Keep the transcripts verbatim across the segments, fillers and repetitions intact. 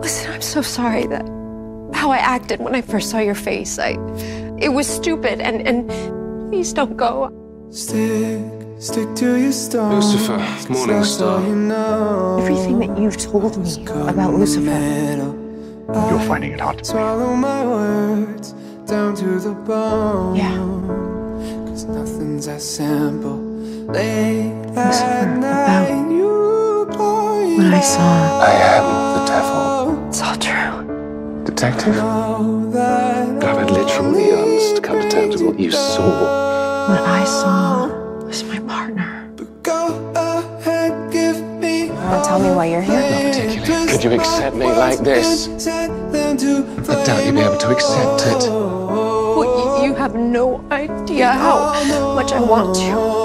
Listen, I'm so sorry that how I acted when I first saw your face. I, it was stupid, and, and please don't go. Stick, stick to your star. Lucifer, morning star. Everything that you've told me about Lucifer. You're finding it hard to swallow my words down to the bone. Yeah. Cause nothing's as simple. Late at night, you blow your mind. When I saw I am the devil. It's all true. Detective, I've had literal eons to come to terms with what you saw. What I saw was my partner. But go ahead, give me. You wanna tell me why you're here? Not particularly. Could you accept me like this? I doubt you'd be able to accept it. Well, you, you have no idea how much I want you.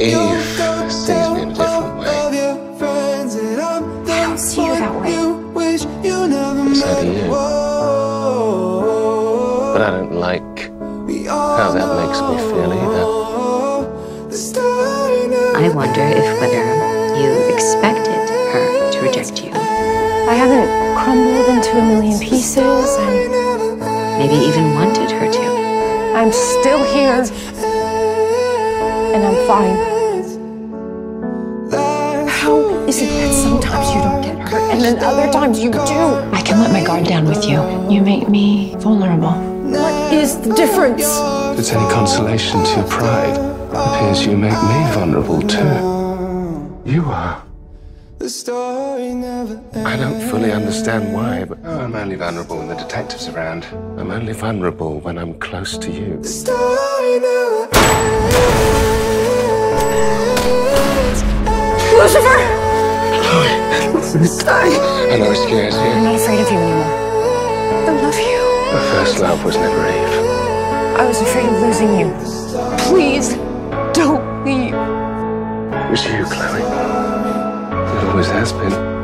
Eve sees me in a different way. I don't see you that way. So do you. But I don't like how that makes me feel either. I wonder if whether you expected her to reject you. I haven't crumbled into a million pieces and maybe even wanted her to. I'm still here and I'm fine. How is it that sometimes you don't get hurt and then other times you do? I can let my guard down with you. You make me vulnerable. What is the difference? If it's any consolation to your pride, it appears you make me vulnerable too. You are. The story never ends. I don't fully understand why, but I'm only vulnerable when the detective's around. I'm only vulnerable when I'm close to you. The story never ends. Lucifer! Chloe! Die! I know it scares you. I'm not afraid of you anymore. I love you. My first love was never Eve. I was afraid of losing you. Please, don't leave. It was you, Chloe. It always has been.